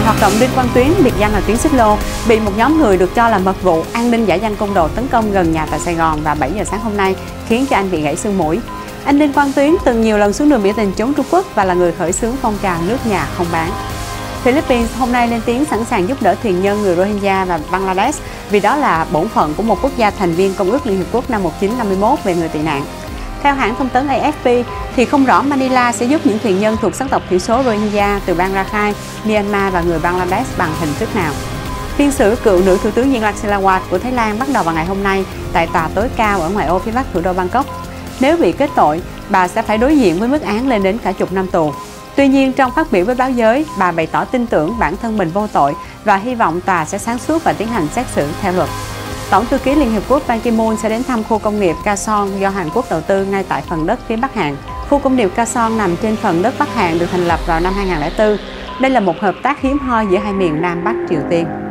Nhà hoạt động Linh Quang Tuyến, biệt danh là Tuyến Xích Lô, bị một nhóm người được cho là mật vụ an ninh giả danh côn đồ tấn công gần nhà tại Sài Gòn vào 7 giờ sáng hôm nay, khiến cho anh bị gãy xương mũi. Anh Linh Quang Tuyến từng nhiều lần xuống đường biểu tình chống Trung Quốc và là người khởi xướng phong trào nước nhà không bán. Philippines hôm nay lên tiếng sẵn sàng giúp đỡ thuyền nhân người Rohingya và Bangladesh vì đó là bổn phận của một quốc gia thành viên Công ước Liên Hiệp Quốc năm 1951 về người tị nạn. Theo hãng thông tấn AFP, thì không rõ Manila sẽ giúp những thuyền nhân thuộc sắc tộc thiểu số Rohingya từ bang Rakhine, Myanmar và người Bangladesh bằng hình thức nào. Phiên xử cựu nữ thủ tướng Yingluck Shinawatra của Thái Lan bắt đầu vào ngày hôm nay tại tòa tối cao ở ngoại ô phía bắc thủ đô Bangkok. Nếu bị kết tội, bà sẽ phải đối diện với mức án lên đến cả chục năm tù. Tuy nhiên, trong phát biểu với báo giới, bà bày tỏ tin tưởng bản thân mình vô tội và hy vọng tòa sẽ sáng suốt và tiến hành xét xử theo luật. Tổng thư ký Liên Hiệp Quốc Ban Ki-moon sẽ đến thăm khu công nghiệp Kaesong do Hàn Quốc đầu tư ngay tại phần đất phía Bắc Hàn. Khu công nghiệp Kaesong nằm trên phần đất Bắc Hàn được thành lập vào năm 2004. Đây là một hợp tác hiếm hoi giữa hai miền Nam Bắc Triều Tiên.